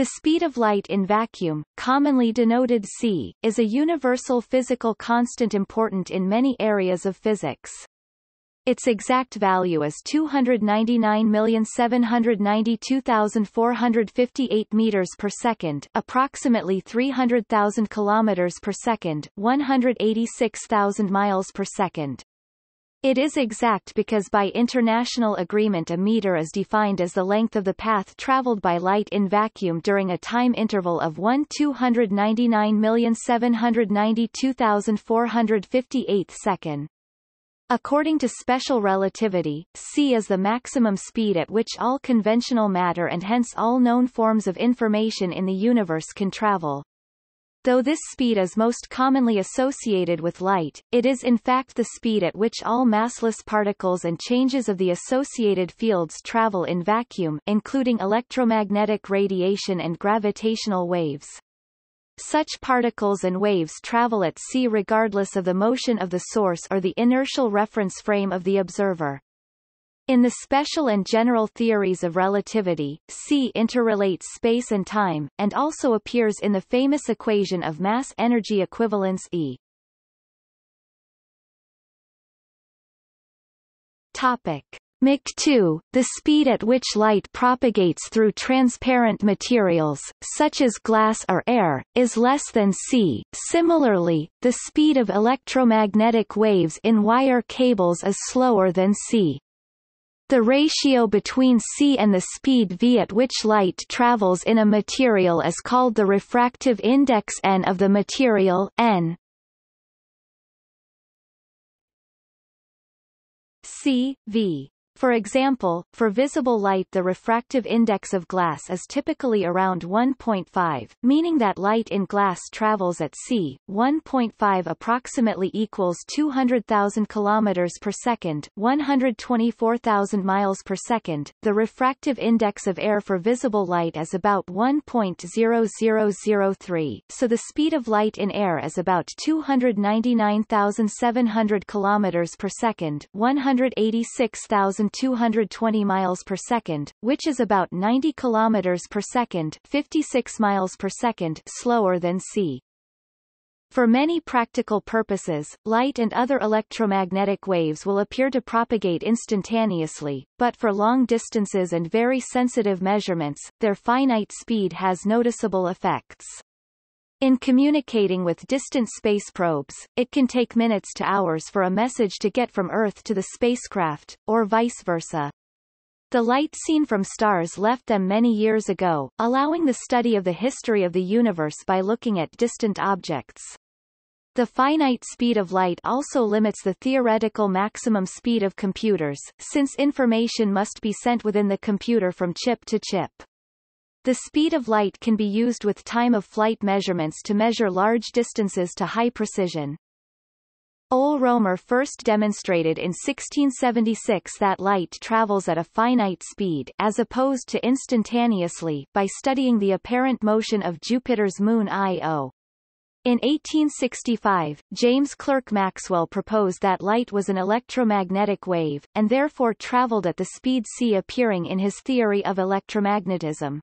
The speed of light in vacuum, commonly denoted c, is a universal physical constant important in many areas of physics. Its exact value is 299,792,458 meters per second, approximately 300,000 kilometers per second, 186,000 miles per second. It is exact because by international agreement a meter is defined as the length of the path traveled by light in vacuum during a time interval of 1/299,792,458 seconds. According to special relativity, c is the maximum speed at which all conventional matter and hence all known forms of information in the universe can travel. Though this speed is most commonly associated with light, it is in fact the speed at which all massless particles and changes of the associated fields travel in vacuum, including electromagnetic radiation and gravitational waves. Such particles and waves travel at c regardless of the motion of the source or the inertial reference frame of the observer. In the special and general theories of relativity, c interrelates space and time, and also appears in the famous equation of mass-energy equivalence E. Topic: Mach2, the speed at which light propagates through transparent materials, such as glass or air, is less than c. Similarly, the speed of electromagnetic waves in wire cables is slower than c. The ratio between c and the speed v at which light travels in a material is called the refractive index n of the material n. C, v. For example, for visible light the refractive index of glass is typically around 1.5, meaning that light in glass travels at c. 1.5 approximately equals 200,000 kilometers per second, 124,000 miles per second. The refractive index of air for visible light is about 1.0003, so the speed of light in air is about 299,700 kilometers per second, 186,220 miles per second, which is about 90 kilometers per second, 56 miles per second slower than c. For many practical purposes, light and other electromagnetic waves will appear to propagate instantaneously, but for long distances and very sensitive measurements, their finite speed has noticeable effects. In communicating with distant space probes, it can take minutes to hours for a message to get from Earth to the spacecraft, or vice versa. The light seen from stars left them many years ago, allowing the study of the history of the universe by looking at distant objects. The finite speed of light also limits the theoretical maximum speed of computers, since information must be sent within the computer from chip to chip. The speed of light can be used with time-of-flight measurements to measure large distances to high precision. Ole-Roemer first demonstrated in 1676 that light travels at a finite speed as opposed to instantaneously by studying the apparent motion of Jupiter's moon Io. In 1865, James Clerk Maxwell proposed that light was an electromagnetic wave, and therefore traveled at the speed c, appearing in his theory of electromagnetism.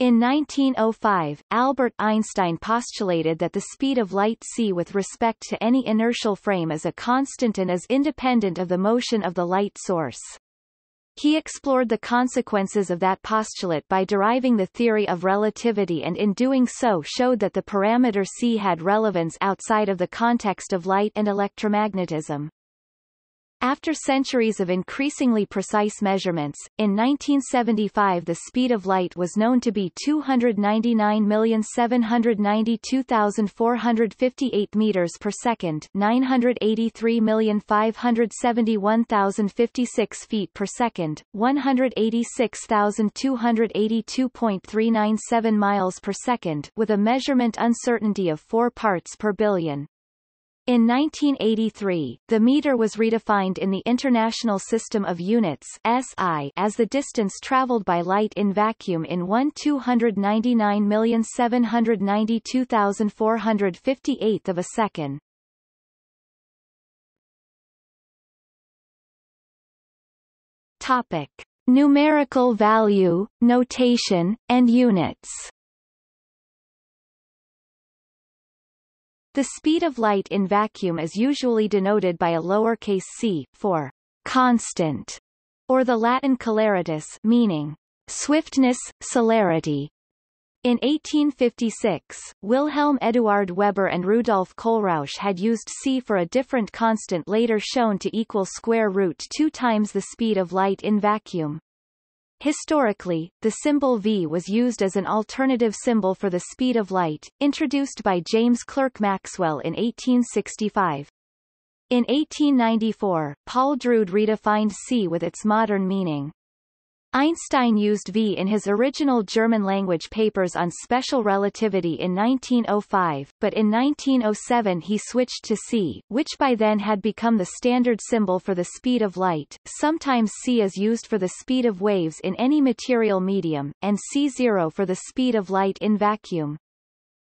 In 1905, Albert Einstein postulated that the speed of light c with respect to any inertial frame is a constant and is independent of the motion of the light source. He explored the consequences of that postulate by deriving the theory of relativity, and in doing so showed that the parameter c had relevance outside of the context of light and electromagnetism. After centuries of increasingly precise measurements, in 1975 the speed of light was known to be 299,792,458 meters per second, 983,571,056 feet per second, 186,282.397 miles per second, with a measurement uncertainty of 4 parts per billion. In 1983, the meter was redefined in the International System of Units (SI) as the distance traveled by light in vacuum in 1/299,792,458 of a second. Topic: numerical value, notation, and units. The speed of light in vacuum is usually denoted by a lowercase c, for constant, or the Latin celeritas, meaning swiftness, celerity. In 1856, Wilhelm Eduard Weber and Rudolf Kohlrausch had used c for a different constant later shown to equal square root 2 times the speed of light in vacuum. Historically, the symbol v was used as an alternative symbol for the speed of light, introduced by James Clerk Maxwell in 1865. In 1894, Paul Drude redefined c with its modern meaning. Einstein used V in his original German-language papers on special relativity in 1905, but in 1907 he switched to C, which by then had become the standard symbol for the speed of light. Sometimes C is used for the speed of waves in any material medium, and C0 for the speed of light in vacuum.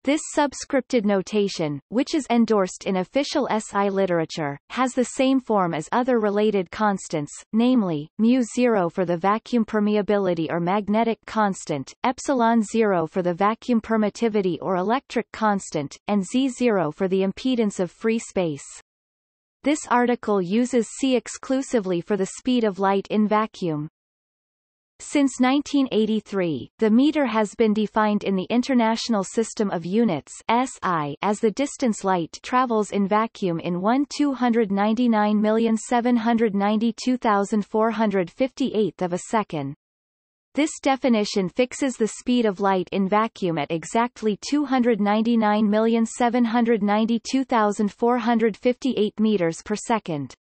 This subscripted notation, which is endorsed in official SI literature, has the same form as other related constants, namely, μ0 for the vacuum permeability or magnetic constant, ε0 for the vacuum permittivity or electric constant, and z0 for the impedance of free space. This article uses C exclusively for the speed of light in vacuum. Since 1983, the meter has been defined in the International System of Units (SI) as the distance light travels in vacuum in 1/299,792,458 of a second. This definition fixes the speed of light in vacuum at exactly 299,792,458 meters per second.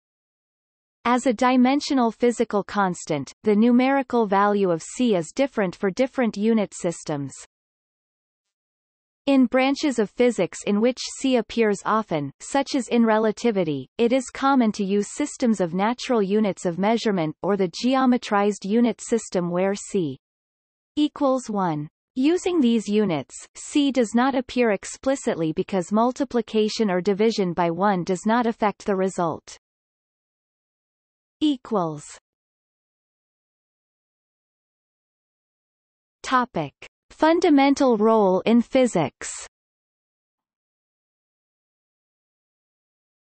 As a dimensional physical constant, the numerical value of C is different for different unit systems. In branches of physics in which C appears often, such as in relativity, it is common to use systems of natural units of measurement or the geometrized unit system where C equals 1. Using these units, C does not appear explicitly because multiplication or division by 1 does not affect the result. Topic: Fundamental role in physics.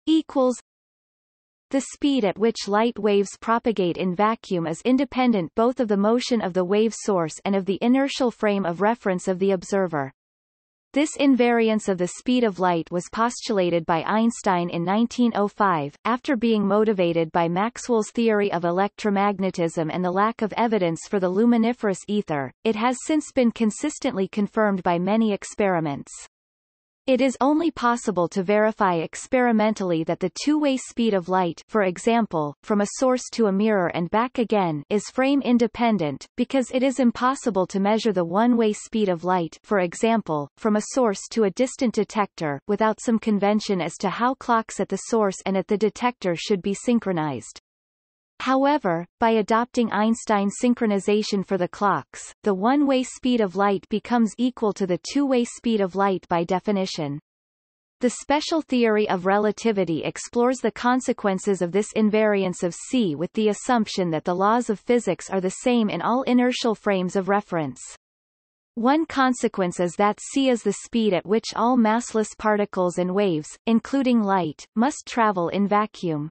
The speed at which light waves propagate in vacuum is independent both of the motion of the wave source and of the inertial frame of reference of the observer. This invariance of the speed of light was postulated by Einstein in 1905, after being motivated by Maxwell's theory of electromagnetism and the lack of evidence for the luminiferous aether. It has since been consistently confirmed by many experiments. It is only possible to verify experimentally that the two-way speed of light, for example, from a source to a mirror and back again, is frame-independent, because it is impossible to measure the one-way speed of light, for example, from a source to a distant detector, without some convention as to how clocks at the source and at the detector should be synchronized. However, by adopting Einstein synchronization for the clocks, the one-way speed of light becomes equal to the two-way speed of light by definition. The special theory of relativity explores the consequences of this invariance of C with the assumption that the laws of physics are the same in all inertial frames of reference. One consequence is that C is the speed at which all massless particles and waves, including light, must travel in vacuum.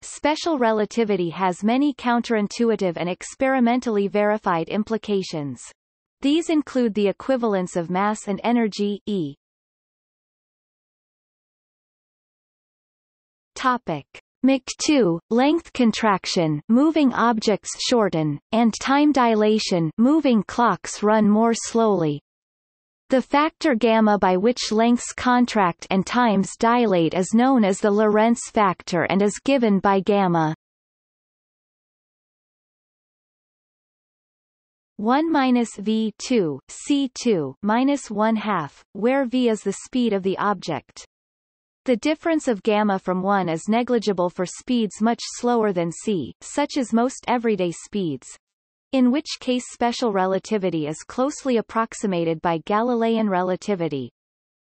Special relativity has many counterintuitive and experimentally verified implications. These include the equivalence of mass and energy, E. Topic: Mach2, length contraction, moving objects shorten, and time dilation, moving clocks run more slowly. The factor gamma by which lengths contract and times dilate is known as the Lorentz factor and is given by gamma 1 minus v2, c2 minus 1/2, where v is the speed of the object. The difference of gamma from 1 is negligible for speeds much slower than c, such as most everyday speeds, in which case special relativity is closely approximated by Galilean relativity,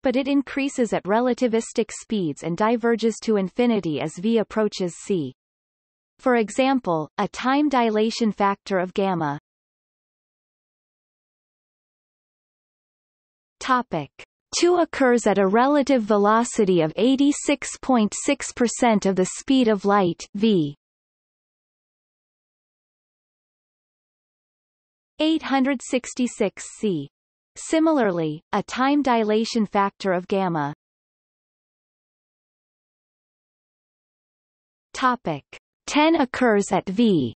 but it increases at relativistic speeds and diverges to infinity as v approaches c. for example, a time dilation factor of gamma. Topic. 2 occurs at a relative velocity of 86.6% of the speed of light v. 866 c. Similarly, a time dilation factor of gamma. Topic. 10 occurs at v.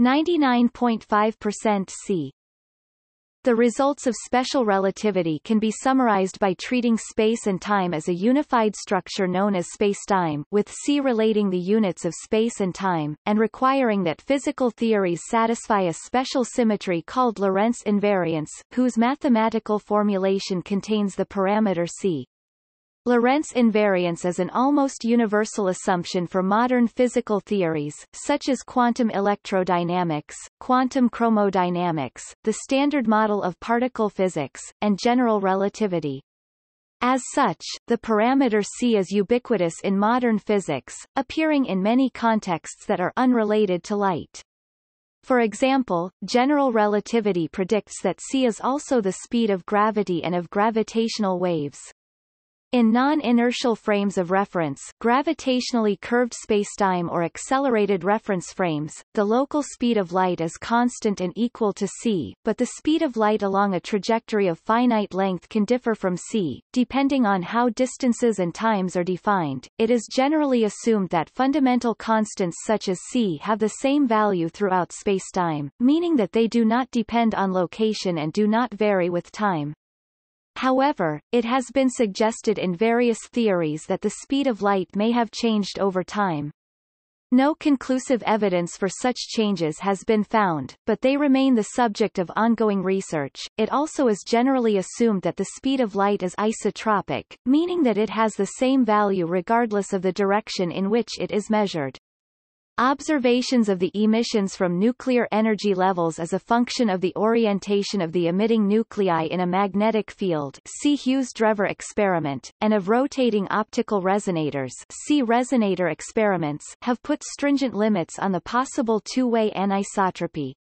99.5% c. The results of special relativity can be summarized by treating space and time as a unified structure known as spacetime, with c relating the units of space and time, and requiring that physical theories satisfy a special symmetry called Lorentz invariance, whose mathematical formulation contains the parameter c. Lorentz invariance is an almost universal assumption for modern physical theories, such as quantum electrodynamics, quantum chromodynamics, the standard model of particle physics, and general relativity. As such, the parameter C is ubiquitous in modern physics, appearing in many contexts that are unrelated to light. For example, general relativity predicts that C is also the speed of gravity and of gravitational waves. In non-inertial frames of reference, gravitationally curved spacetime or accelerated reference frames, the local speed of light is constant and equal to c, but the speed of light along a trajectory of finite length can differ from c, depending on how distances and times are defined. It is generally assumed that fundamental constants such as c have the same value throughout spacetime, meaning that they do not depend on location and do not vary with time. However, it has been suggested in various theories that the speed of light may have changed over time. No conclusive evidence for such changes has been found, but they remain the subject of ongoing research. It also is generally assumed that the speed of light is isotropic, meaning that it has the same value regardless of the direction in which it is measured. Observations of the emissions from nuclear energy levels as a function of the orientation of the emitting nuclei in a magnetic field, see Hughes-Drever experiment, and of rotating optical resonators, see resonator experiments, have put stringent limits on the possible two-way anisotropy.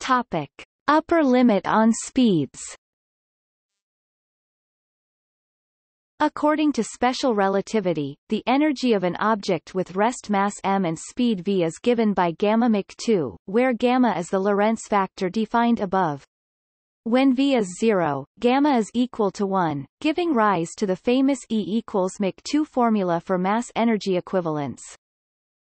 Topic: Upper limit on speeds. According to special relativity, the energy of an object with rest mass m and speed v is given by gamma Mach2, where gamma is the Lorentz factor defined above. When v is 0, gamma is equal to 1, giving rise to the famous E equals Mach2 formula for mass energy equivalence.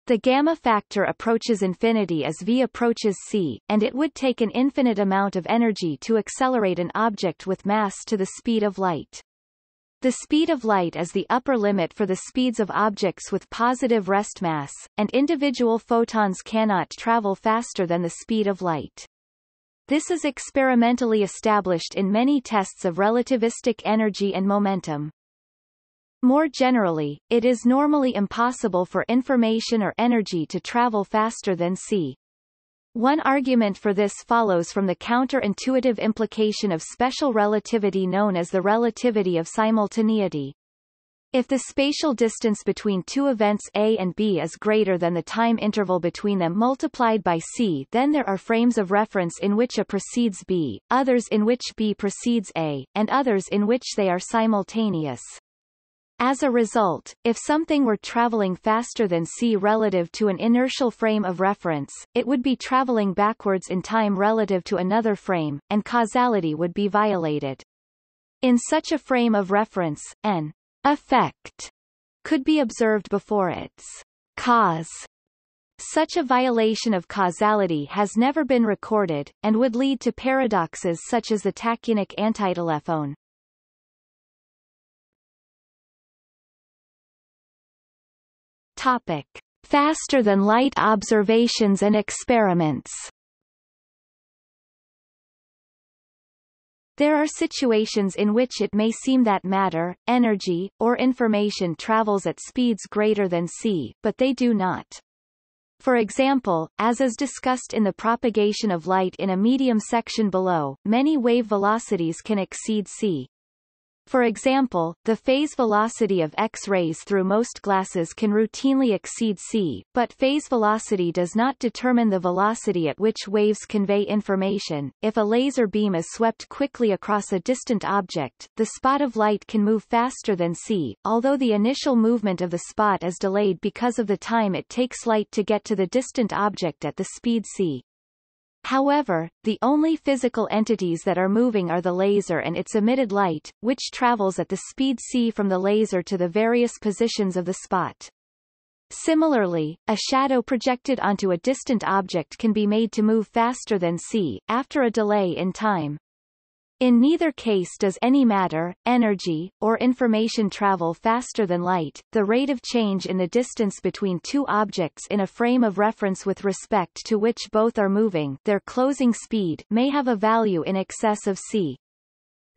The gamma factor approaches infinity as v approaches c, and it would take an infinite amount of energy to accelerate an object with mass to the speed of light. The speed of light is the upper limit for the speeds of objects with positive rest mass, and individual photons cannot travel faster than the speed of light. This is experimentally established in many tests of relativistic energy and momentum. More generally, it is normally impossible for information or energy to travel faster than c. One argument for this follows from the counterintuitive implication of special relativity known as the relativity of simultaneity. If the spatial distance between two events A and B is greater than the time interval between them multiplied by C, then there are frames of reference in which A precedes B, others in which B precedes A, and others in which they are simultaneous. As a result, if something were traveling faster than c relative to an inertial frame of reference, it would be traveling backwards in time relative to another frame, and causality would be violated. In such a frame of reference, an effect could be observed before its cause. Such a violation of causality has never been recorded, and would lead to paradoxes such as the tachyonic antitelephone. Topic: Faster than light observations and experiments. There are situations in which it may seem that matter, energy, or information travels at speeds greater than c, but they do not. For example, as is discussed in the propagation of light in a medium section below, many wave velocities can exceed c. For example, the phase velocity of X-rays through most glasses can routinely exceed c, but phase velocity does not determine the velocity at which waves convey information. If a laser beam is swept quickly across a distant object, the spot of light can move faster than c, although the initial movement of the spot is delayed because of the time it takes light to get to the distant object at the speed c. However, the only physical entities that are moving are the laser and its emitted light, which travels at the speed c from the laser to the various positions of the spot. Similarly, a shadow projected onto a distant object can be made to move faster than c, after a delay in time. In neither case does any matter, energy, or information travel faster than light. The rate of change in the distance between two objects in a frame of reference with respect to which both are moving, their closing speed, may have a value in excess of c.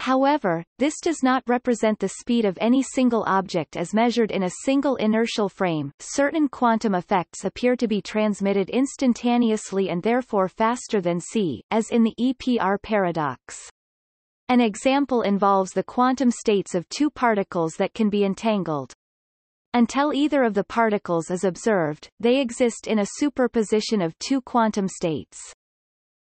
However, this does not represent the speed of any single object as measured in a single inertial frame. Certain quantum effects appear to be transmitted instantaneously and therefore faster than c, as in the EPR paradox. An example involves the quantum states of two particles that can be entangled. Until either of the particles is observed, they exist in a superposition of two quantum states.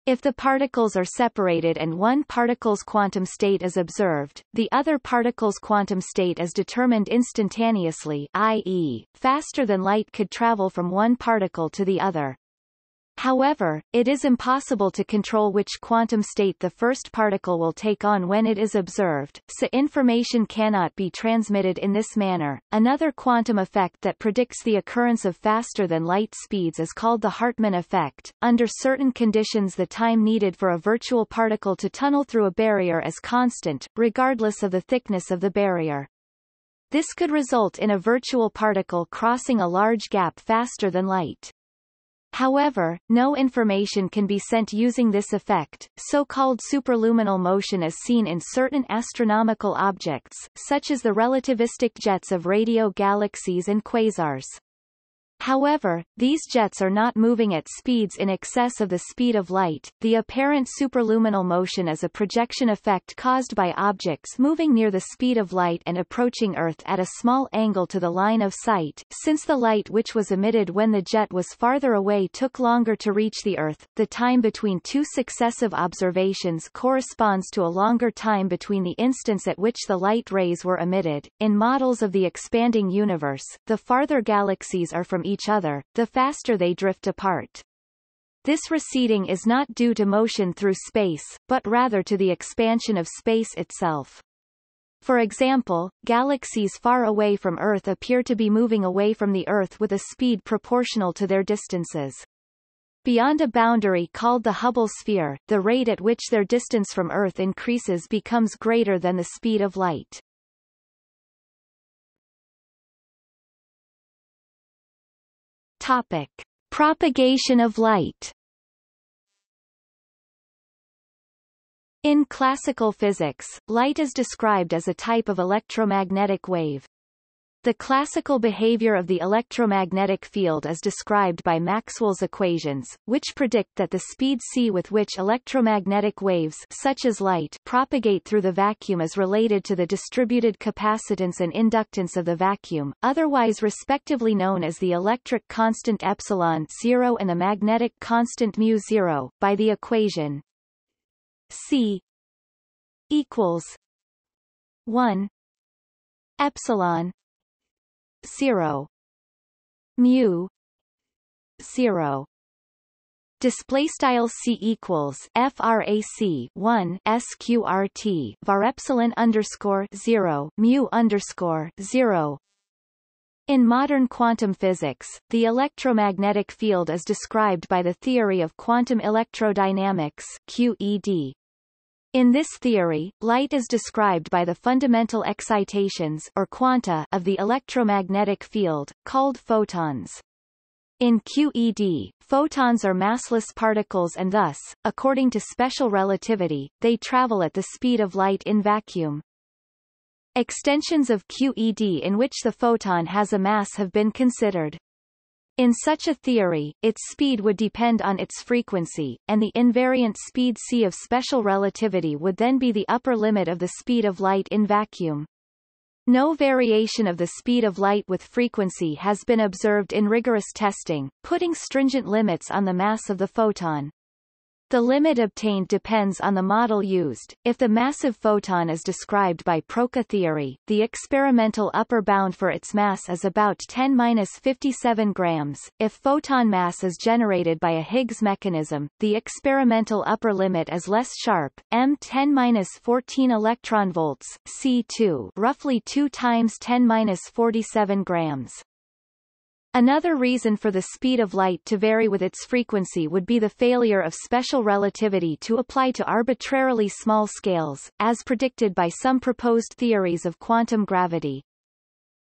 If the particles are separated and one particle's quantum state is observed, the other particle's quantum state is determined instantaneously, i.e., faster than light could travel from one particle to the other. However, it is impossible to control which quantum state the first particle will take on when it is observed, so information cannot be transmitted in this manner. Another quantum effect that predicts the occurrence of faster-than-light speeds is called the Hartmann effect. Under certain conditions, the time needed for a virtual particle to tunnel through a barrier is constant, regardless of the thickness of the barrier. This could result in a virtual particle crossing a large gap faster than light. However, no information can be sent using this effect. So-called superluminal motion is seen in certain astronomical objects, such as the relativistic jets of radio galaxies and quasars. However, these jets are not moving at speeds in excess of the speed of light. The apparent superluminal motion is a projection effect caused by objects moving near the speed of light and approaching Earth at a small angle to the line of sight. Since the light which was emitted when the jet was farther away took longer to reach the Earth, the time between two successive observations corresponds to a longer time between the instance at which the light rays were emitted. In models of the expanding universe, the farther galaxies are from each other, the faster they drift apart. This receding is not due to motion through space, but rather to the expansion of space itself. For example, galaxies far away from Earth appear to be moving away from the Earth with a speed proportional to their distances. Beyond a boundary called the Hubble sphere, the rate at which their distance from Earth increases becomes greater than the speed of light. Topic: Propagation of light. In classical physics, light is described as a type of electromagnetic wave. The classical behavior of the electromagnetic field is described by Maxwell's equations, which predict that the speed c with which electromagnetic waves such as light propagate through the vacuum is related to the distributed capacitance and inductance of the vacuum, otherwise respectively known as the electric constant epsilon 0 and the magnetic constant mu 0, by the equation c equals 1 epsilon 0 mu 0. Display style c equals frac 1 sqrt var epsilon underscore 0 mu underscore 0. In modern quantum physics, the electromagnetic field is described by the theory of quantum electrodynamics QED. In this theory, light is described by the fundamental excitations or quanta of the electromagnetic field, called photons. In QED, photons are massless particles and thus, according to special relativity, they travel at the speed of light in vacuum. Extensions of QED in which the photon has a mass have been considered. In such a theory, its speed would depend on its frequency, and the invariant speed c of special relativity would then be the upper limit of the speed of light in vacuum. No variation of the speed of light with frequency has been observed in rigorous testing, putting stringent limits on the mass of the photon. The limit obtained depends on the model used. If the massive photon is described by Proca theory, the experimental upper bound for its mass is about 10^-57 grams. If photon mass is generated by a Higgs mechanism, the experimental upper limit is less sharp, (10^-14 electron volts, C2, roughly 2 × 10^-47 grams. Another reason for the speed of light to vary with its frequency would be the failure of special relativity to apply to arbitrarily small scales, as predicted by some proposed theories of quantum gravity.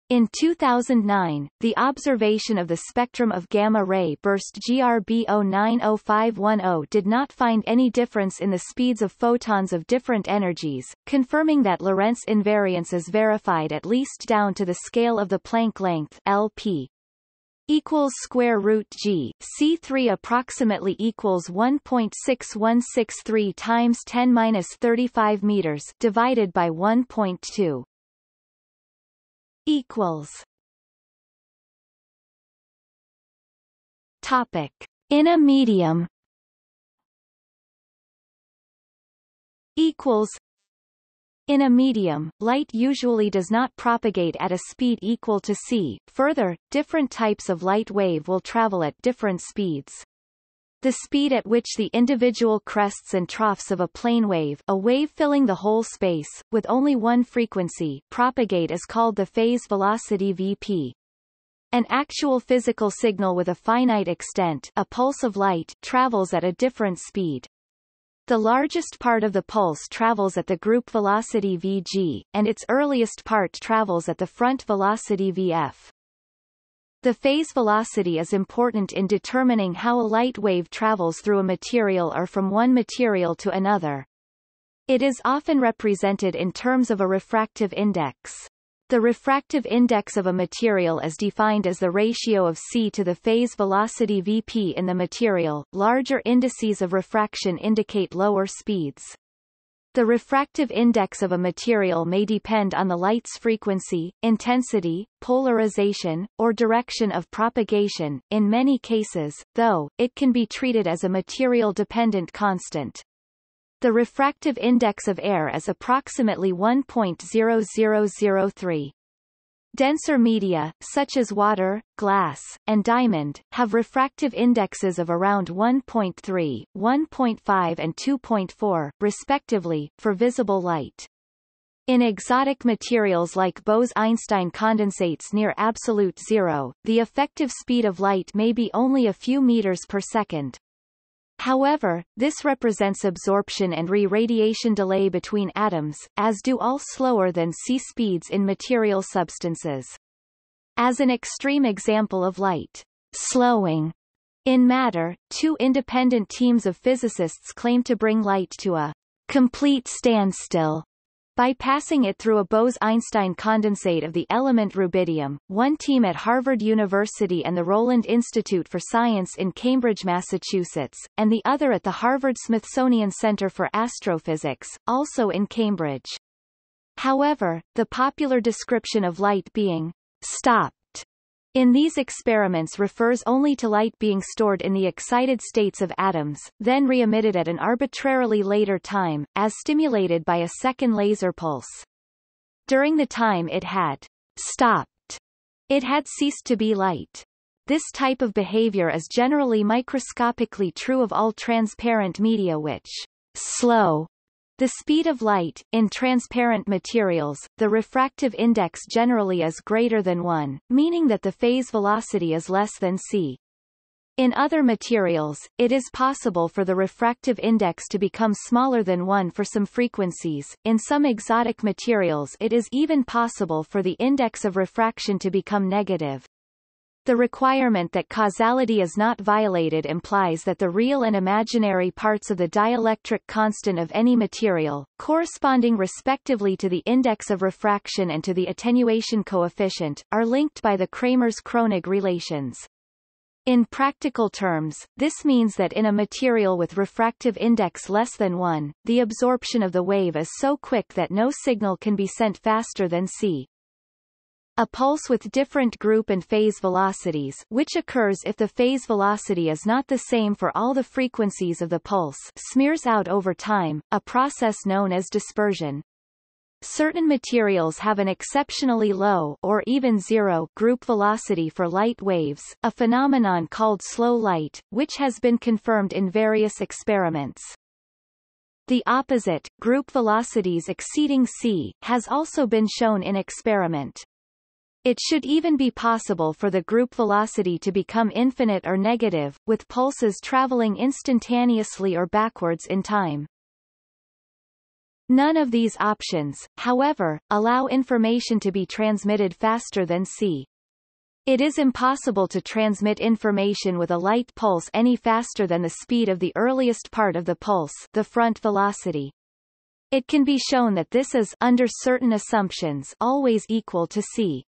In 2009, the observation of the spectrum of gamma-ray burst GRB090510 did not find any difference in the speeds of photons of different energies, confirming that Lorentz invariance is verified at least down to the scale of the Planck length (LP) equals square root g, C3 approximately equals 1.6163 times 10^-35 meters divided by 1.2. Equals. Topic: In a medium. Equals. In a medium, light usually does not propagate at a speed equal to c. Further, different types of light wave will travel at different speeds. The speed at which the individual crests and troughs of a plane wave, a wave filling the whole space, with only one frequency, propagate is called the phase velocity Vp. An actual physical signal with a finite extent, a pulse of light, travels at a different speed. The largest part of the pulse travels at the group velocity Vg, and its earliest part travels at the front velocity Vf. The phase velocity is important in determining how a light wave travels through a material or from one material to another. It is often represented in terms of a refractive index. The refractive index of a material is defined as the ratio of c to the phase velocity Vp in the material. Larger indices of refraction indicate lower speeds. The refractive index of a material may depend on the light's frequency, intensity, polarization, or direction of propagation. In many cases, though, it can be treated as a material-dependent constant. The refractive index of air is approximately 1.0003. Denser media, such as water, glass, and diamond, have refractive indexes of around 1.3, 1.5 and 2.4, respectively, for visible light. In exotic materials like Bose-Einstein condensates near absolute zero, the effective speed of light may be only a few meters per second. However, this represents absorption and re-radiation delay between atoms, as do all slower than c speeds in material substances. As an extreme example of light slowing in matter, two independent teams of physicists claim to bring light to a complete standstill by passing it through a Bose-Einstein condensate of the element rubidium. One team at Harvard University and the Roland Institute for Science in Cambridge, Massachusetts, and the other at the Harvard-Smithsonian Center for Astrophysics, also in Cambridge. However, the popular description of light being stopped in these experiments refers only to light being stored in the excited states of atoms, then re-emitted at an arbitrarily later time, as stimulated by a second laser pulse. During the time it had stopped, it had ceased to be light. This type of behavior is generally microscopically true of all transparent media which slow the speed of light. In transparent materials, the refractive index generally is greater than 1, meaning that the phase velocity is less than c. In other materials, it is possible for the refractive index to become smaller than 1 for some frequencies. In some exotic materials, it is even possible for the index of refraction to become negative. The requirement that causality is not violated implies that the real and imaginary parts of the dielectric constant of any material, corresponding respectively to the index of refraction and to the attenuation coefficient, are linked by the Kramers-Kronig relations. In practical terms, this means that in a material with refractive index less than 1, the absorption of the wave is so quick that no signal can be sent faster than c. A pulse with different group and phase velocities, which occurs if the phase velocity is not the same for all the frequencies of the pulse, smears out over time, a process known as dispersion. Certain materials have an exceptionally low or even zero group velocity for light waves, a phenomenon called slow light, which has been confirmed in various experiments. The opposite, group velocities exceeding c, has also been shown in experiment. It should even be possible for the group velocity to become infinite or negative, with pulses traveling instantaneously or backwards in time. None of these options, however, allow information to be transmitted faster than c. It is impossible to transmit information with a light pulse any faster than the speed of the earliest part of the pulse, the front velocity. It can be shown that this is, under certain assumptions, always equal to c.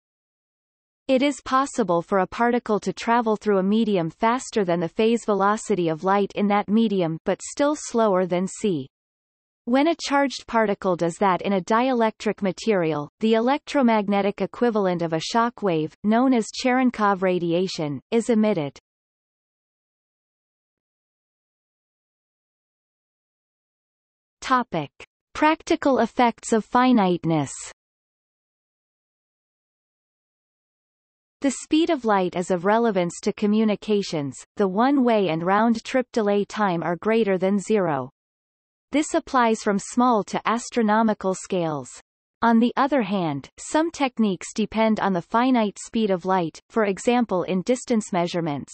It is possible for a particle to travel through a medium faster than the phase velocity of light in that medium, but still slower than c. When a charged particle does that in a dielectric material, the electromagnetic equivalent of a shock wave, known as Cherenkov radiation, is emitted. Topic: Practical effects of finiteness. The speed of light is of relevance to communications. The one-way and round-trip delay time are greater than zero. This applies from small to astronomical scales. On the other hand, some techniques depend on the finite speed of light, for example in distance measurements.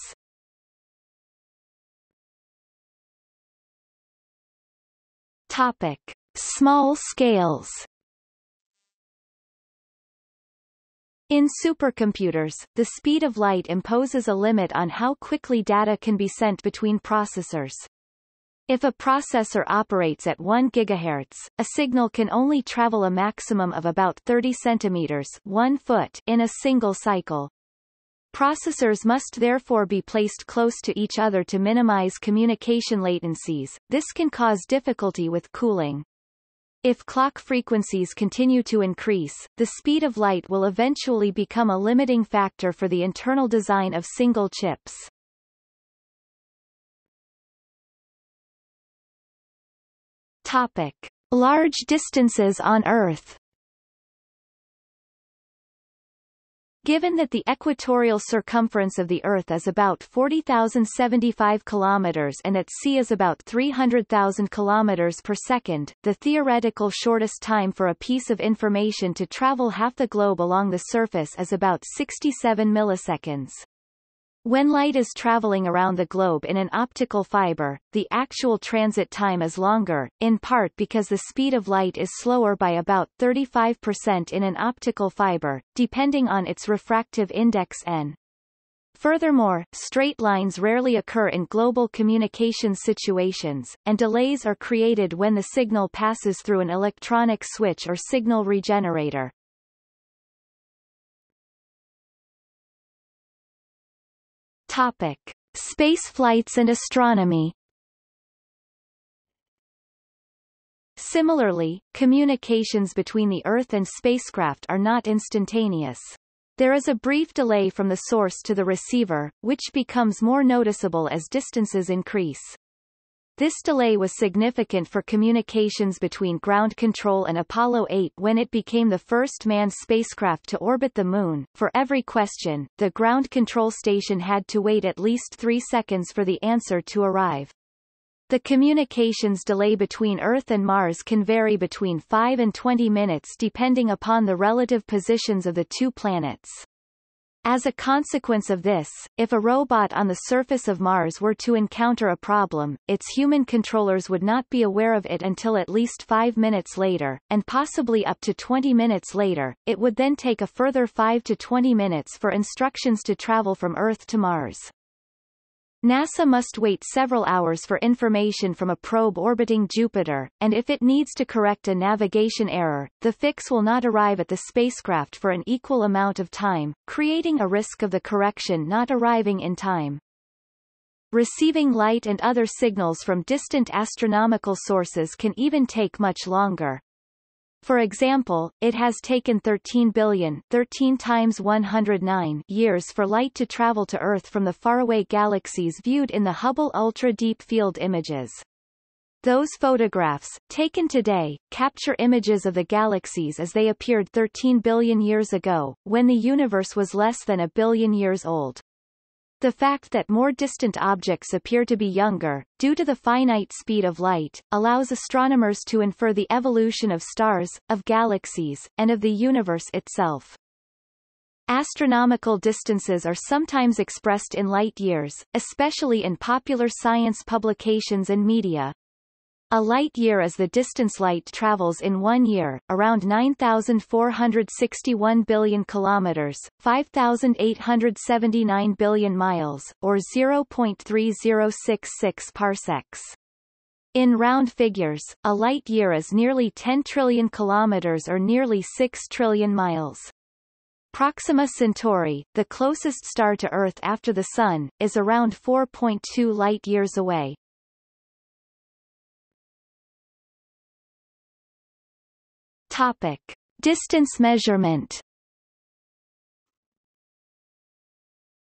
Topic: Small scales. In supercomputers, the speed of light imposes a limit on how quickly data can be sent between processors. If a processor operates at 1 GHz, a signal can only travel a maximum of about 30 centimeters (1 foot) in a single cycle. Processors must therefore be placed close to each other to minimize communication latencies. This can cause difficulty with cooling. If clock frequencies continue to increase, the speed of light will eventually become a limiting factor for the internal design of single chips. Topic: Large distances on Earth. Given that the equatorial circumference of the Earth is about 40,075 kilometers and that c is about 300,000 kilometers per second, the theoretical shortest time for a piece of information to travel half the globe along the surface is about 67 milliseconds. When light is traveling around the globe in an optical fiber, the actual transit time is longer, in part because the speed of light is slower by about 35% in an optical fiber, depending on its refractive index n. Furthermore, straight lines rarely occur in global communication situations, and delays are created when the signal passes through an electronic switch or signal regenerator. Topic: Space flights and astronomy. Similarly, communications between the Earth and spacecraft are not instantaneous. There is a brief delay from the source to the receiver, which becomes more noticeable as distances increase. This delay was significant for communications between Ground Control and Apollo 8 when it became the first manned spacecraft to orbit the Moon. For every question, the Ground Control Station had to wait at least 3 seconds for the answer to arrive. The communications delay between Earth and Mars can vary between 5 and 20 minutes depending upon the relative positions of the two planets. As a consequence of this, if a robot on the surface of Mars were to encounter a problem, its human controllers would not be aware of it until at least 5 minutes later, and possibly up to 20 minutes later. It would then take a further 5 to 20 minutes for instructions to travel from Earth to Mars. NASA must wait several hours for information from a probe orbiting Jupiter, and if it needs to correct a navigation error, the fix will not arrive at the spacecraft for an equal amount of time, creating a risk of the correction not arriving in time. Receiving light and other signals from distant astronomical sources can even take much longer. For example, it has taken 13 billion 13 times 109 years for light to travel to Earth from the faraway galaxies viewed in the Hubble Ultra Deep Field images. Those photographs, taken today, capture images of the galaxies as they appeared 13 billion years ago, when the universe was less than a billion years old. The fact that more distant objects appear to be younger, due to the finite speed of light, allows astronomers to infer the evolution of stars, of galaxies, and of the universe itself. Astronomical distances are sometimes expressed in light years, especially in popular science publications and media. A light year is the distance light travels in one year, around 9,461 billion kilometers, 5,879 billion miles, or 0.3066 parsecs. In round figures, a light year is nearly 10 trillion kilometers or nearly 6 trillion miles. Proxima Centauri, the closest star to Earth after the Sun, is around 4.2 light years away. Topic: Distance measurement.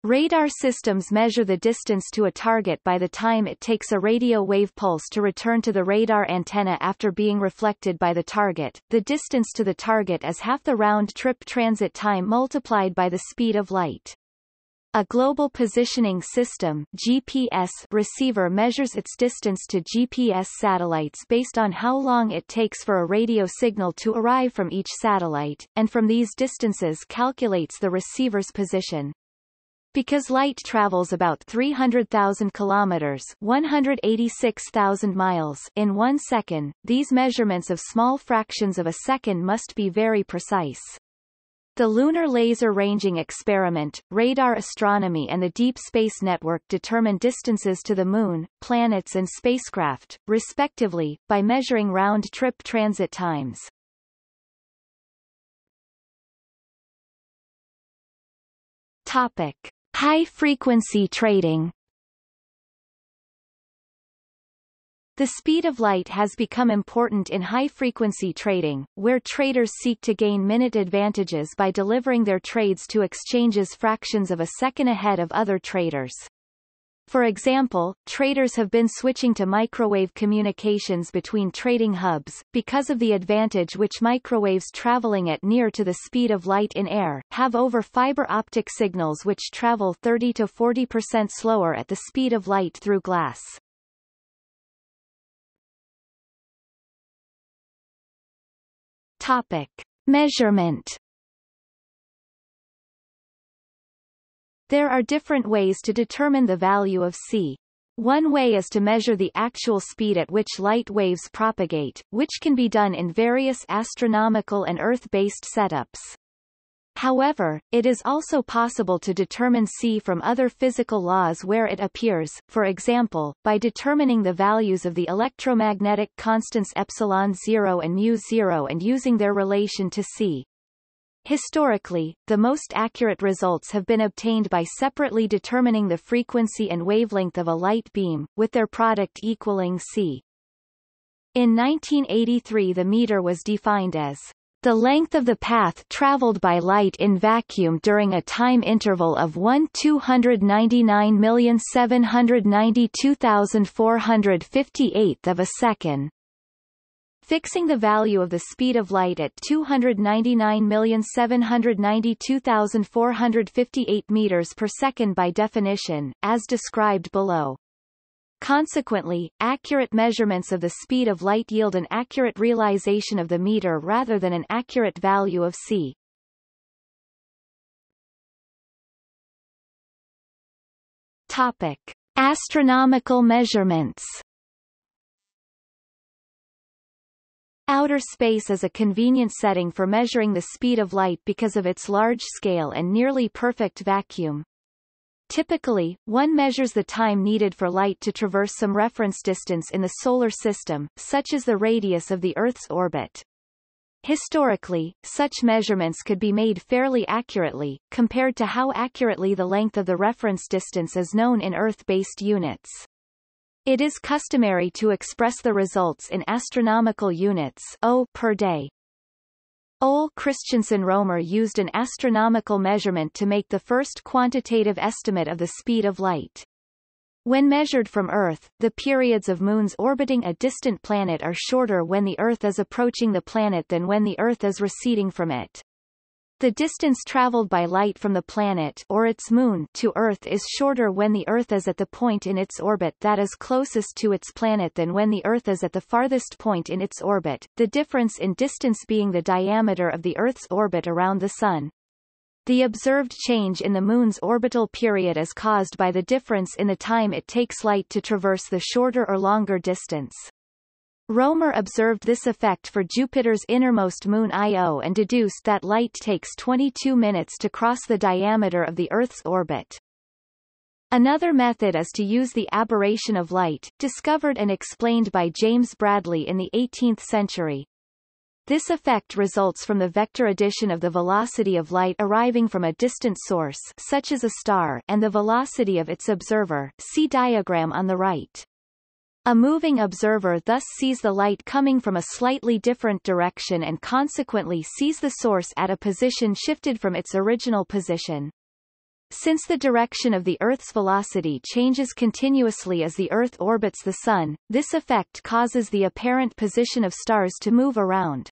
Radar systems measure the distance to a target by the time it takes a radio wave pulse to return to the radar antenna after being reflected by the target. The distance to the target is half the round-trip transit time multiplied by the speed of light. A global positioning system (GPS) receiver measures its distance to GPS satellites based on how long it takes for a radio signal to arrive from each satellite, and from these distances calculates the receiver's position. Because light travels about 300,000 kilometers (186,000 miles) in 1 second, these measurements of small fractions of a second must be very precise. The Lunar Laser Ranging Experiment, radar astronomy and the Deep Space Network determine distances to the Moon, planets and spacecraft, respectively, by measuring round-trip transit times. Topic: High-frequency trading. The speed of light has become important in high-frequency trading, where traders seek to gain minute advantages by delivering their trades to exchanges fractions of a second ahead of other traders. For example, traders have been switching to microwave communications between trading hubs, because of the advantage which microwaves traveling at near to the speed of light in air, have over fiber optic signals which travel 30 to 40% slower at the speed of light through glass. Topic: Measurement. There are different ways to determine the value of c. One way is to measure the actual speed at which light waves propagate, which can be done in various astronomical and Earth-based setups. However, it is also possible to determine c from other physical laws where it appears, for example, by determining the values of the electromagnetic constants ε0 and μ0 and using their relation to c. Historically, the most accurate results have been obtained by separately determining the frequency and wavelength of a light beam, with their product equaling c. In 1983, the meter was defined as the length of the path traveled by light in vacuum during a time interval of 1/299,792,458 of a second. Fixing the value of the speed of light at 299,792,458 meters per second by definition, as described below. Consequently, accurate measurements of the speed of light yield an accurate realization of the meter rather than an accurate value of c. Topic: Astronomical measurements. Outer space is a convenient setting for measuring the speed of light because of its large scale and nearly perfect vacuum. Typically, one measures the time needed for light to traverse some reference distance in the Solar System, such as the radius of the Earth's orbit. Historically, such measurements could be made fairly accurately, compared to how accurately the length of the reference distance is known in Earth-based units. It is customary to express the results in astronomical units per day. Ole Christiansen Romer used an astronomical measurement to make the first quantitative estimate of the speed of light. When measured from Earth, the periods of moons orbiting a distant planet are shorter when the Earth is approaching the planet than when the Earth is receding from it. The distance traveled by light from the planet or its moon to Earth is shorter when the Earth is at the point in its orbit that is closest to its planet than when the Earth is at the farthest point in its orbit, the difference in distance being the diameter of the Earth's orbit around the Sun. The observed change in the Moon's orbital period is caused by the difference in the time it takes light to traverse the shorter or longer distance. Romer observed this effect for Jupiter's innermost moon Io and deduced that light takes 22 minutes to cross the diameter of the Earth's orbit. Another method is to use the aberration of light, discovered and explained by James Bradley in the 18th century. This effect results from the vector addition of the velocity of light arriving from a distant source, such as a star, and the velocity of its observer. See diagram on the right. A moving observer thus sees the light coming from a slightly different direction and consequently sees the source at a position shifted from its original position. Since the direction of the Earth's velocity changes continuously as the Earth orbits the Sun, this effect causes the apparent position of stars to move around.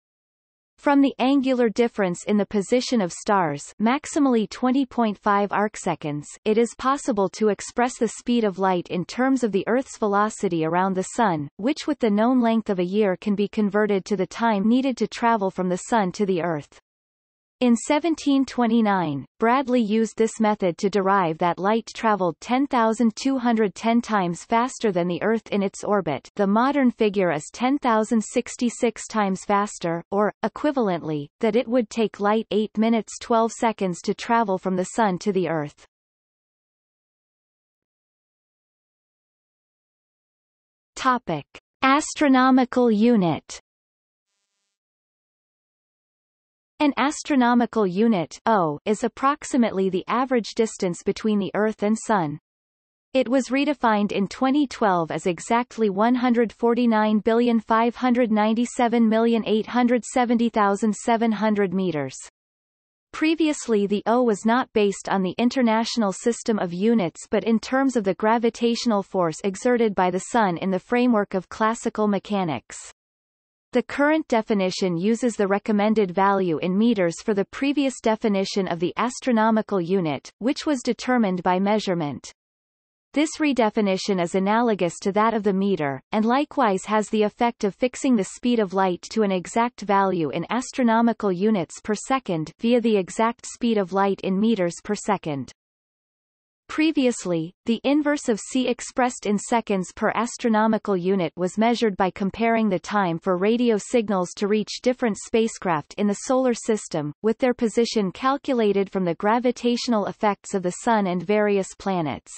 From the angular difference in the position of stars, maximally 20.5 arcseconds, it is possible to express the speed of light in terms of the Earth's velocity around the Sun, which with the known length of a year can be converted to the time needed to travel from the Sun to the Earth. In 1729, Bradley used this method to derive that light traveled 10,210 times faster than the Earth in its orbit. The modern figure is 10,066 times faster, or, equivalently, that it would take light 8 minutes 12 seconds to travel from the Sun to the Earth. Topic: Astronomical unit. An astronomical unit is approximately the average distance between the Earth and Sun. It was redefined in 2012 as exactly 149,597,870,700 meters. Previously the O was not based on the International System of Units but in terms of the gravitational force exerted by the Sun in the framework of classical mechanics. The current definition uses the recommended value in meters for the previous definition of the astronomical unit, which was determined by measurement. This redefinition is analogous to that of the meter, and likewise has the effect of fixing the speed of light to an exact value in astronomical units per second via the exact speed of light in meters per second. Previously, the inverse of c expressed in seconds per astronomical unit was measured by comparing the time for radio signals to reach different spacecraft in the Solar System, with their position calculated from the gravitational effects of the Sun and various planets.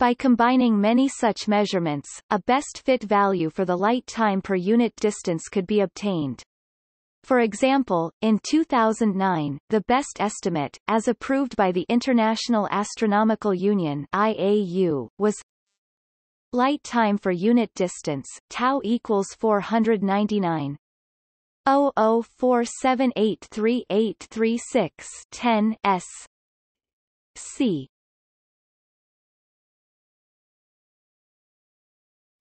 By combining many such measurements, a best-fit value for the light time per unit distance could be obtained. For example, in 2009, the best estimate, as approved by the International Astronomical Union (IAU), was light time for unit distance, tau equals 499.00478386 10 s c.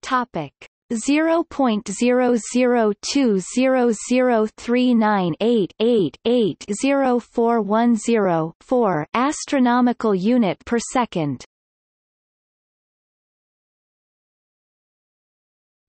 Topic: 0.0020003988804104 astronomical unit per second.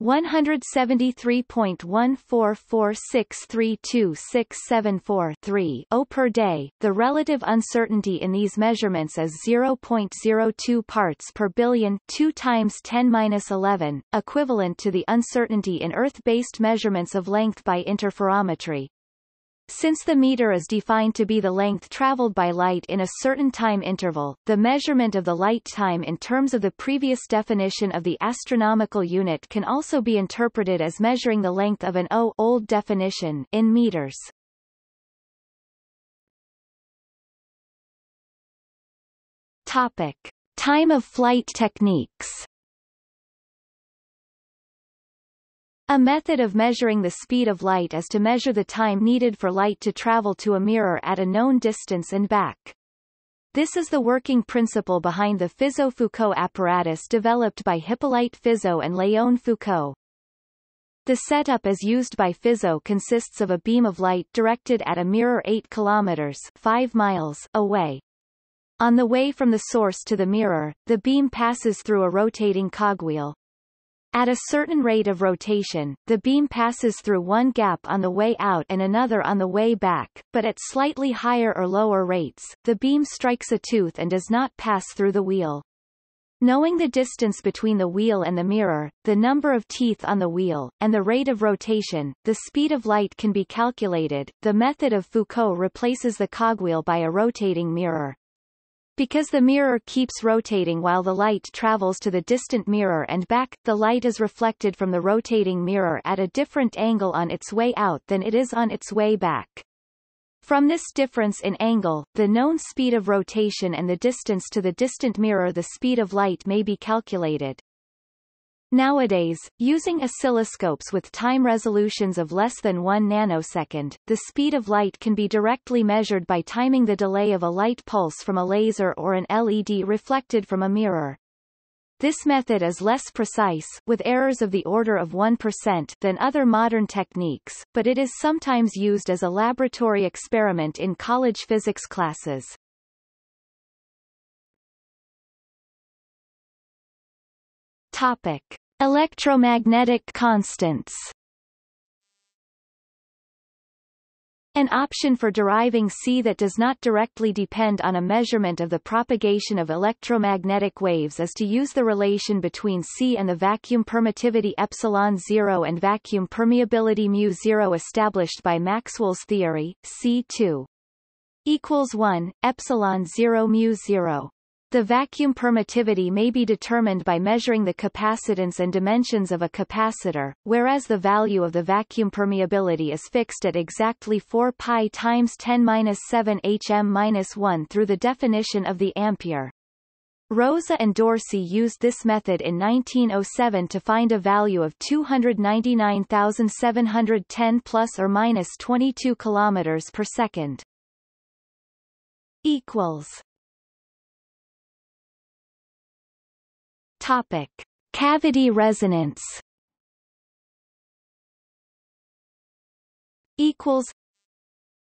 173.144632674 per day. The relative uncertainty in these measurements is 0.02 parts per billion, 2 × 10⁻¹, equivalent to the uncertainty in Earth-based measurements of length by interferometry. Since the meter is defined to be the length traveled by light in a certain time interval, the measurement of the light time in terms of the previous definition of the astronomical unit can also be interpreted as measuring the length of an old definition in meters. Topic: Time of flight techniques. A method of measuring the speed of light is to measure the time needed for light to travel to a mirror at a known distance and back. This is the working principle behind the Fizeau-Foucault apparatus developed by Hippolyte Fizeau and Léon Foucault. The setup as used by Fizeau consists of a beam of light directed at a mirror 8 kilometers (5 miles) away. On the way from the source to the mirror, the beam passes through a rotating cogwheel. At a certain rate of rotation, the beam passes through one gap on the way out and another on the way back, but at slightly higher or lower rates, the beam strikes a tooth and does not pass through the wheel. Knowing the distance between the wheel and the mirror, the number of teeth on the wheel, and the rate of rotation, the speed of light can be calculated. The method of Foucault replaces the cogwheel by a rotating mirror. Because the mirror keeps rotating while the light travels to the distant mirror and back, the light is reflected from the rotating mirror at a different angle on its way out than it is on its way back. From this difference in angle, the known speed of rotation and the distance to the distant mirror, the speed of light may be calculated. Nowadays, using oscilloscopes with time resolutions of less than 1 nanosecond, the speed of light can be directly measured by timing the delay of a light pulse from a laser or an LED reflected from a mirror. This method is less precise, with errors of the order of 1%, than other modern techniques, but it is sometimes used as a laboratory experiment in college physics classes. Topic: Electromagnetic constants. An option for deriving C that does not directly depend on a measurement of the propagation of electromagnetic waves is to use the relation between C and the vacuum permittivity ε0 and vacuum permeability μ0 established by Maxwell's theory, C2 equals 1, ε0 μ0. The vacuum permittivity may be determined by measuring the capacitance and dimensions of a capacitor, whereas the value of the vacuum permeability is fixed at exactly 4 pi times 10^-7 hm^-1 through the definition of the ampere. Rosa and Dorsey used this method in 1907 to find a value of 299,710 plus or minus 22 kilometers per second. Equals. Topic: Cavity resonance.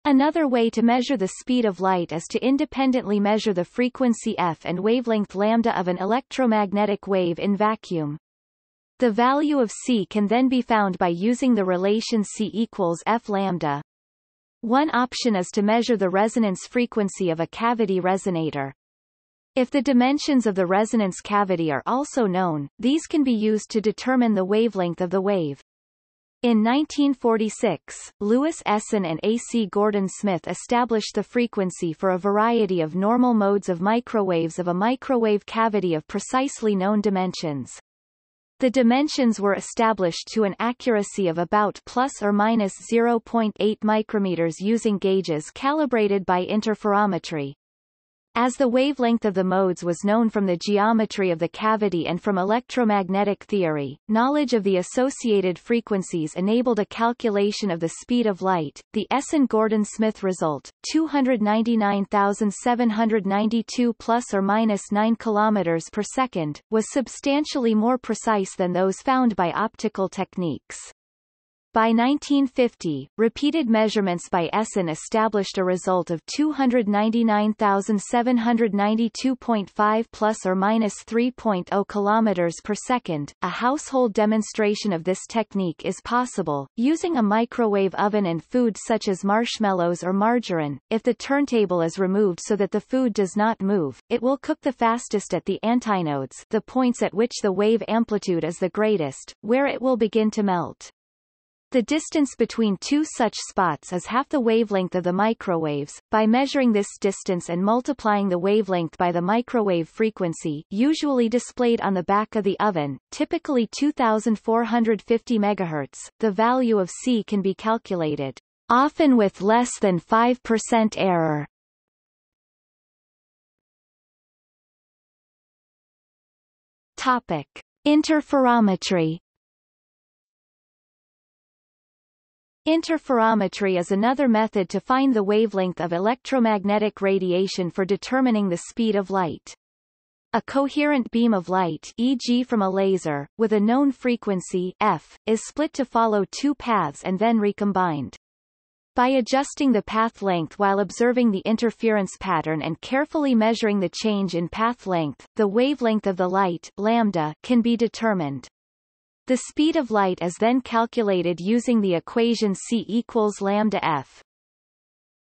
Another way to measure the speed of light is to independently measure the frequency f and wavelength lambda of an electromagnetic wave in vacuum. The value of c can then be found by using the relation c = f lambda. One option is to measure the resonance frequency of a cavity resonator. If the dimensions of the resonance cavity are also known, these can be used to determine the wavelength of the wave. In 1946, Louis Essen and A. C. Gordon Smith established the frequency for a variety of normal modes of microwaves of a microwave cavity of precisely known dimensions. The dimensions were established to an accuracy of about plus or minus 0.8 micrometers using gauges calibrated by interferometry. As the wavelength of the modes was known from the geometry of the cavity and from electromagnetic theory, knowledge of the associated frequencies enabled a calculation of the speed of light. The Essen-Gordon-Smith result, 299,792 plus or minus 9 kilometers per second, was substantially more precise than those found by optical techniques. By 1950, repeated measurements by Essen established a result of 299,792.5 plus or minus 3.0 kilometers per second. A household demonstration of this technique is possible using a microwave oven and food such as marshmallows or margarine. If the turntable is removed so that the food does not move, it will cook the fastest at the antinodes, the points at which the wave amplitude is the greatest, where it will begin to melt. The distance between two such spots is half the wavelength of the microwaves. By measuring this distance and multiplying the wavelength by the microwave frequency, usually displayed on the back of the oven, typically 2450 MHz, the value of C can be calculated, often with less than 5% error. Topic: Interferometry. Interferometry is another method to find the wavelength of electromagnetic radiation for determining the speed of light. A coherent beam of light, e.g. from a laser, with a known frequency f, is split to follow two paths and then recombined. By adjusting the path length while observing the interference pattern and carefully measuring the change in path length, the wavelength of the light, lambda, can be determined. The speed of light is then calculated using the equation C equals lambda f.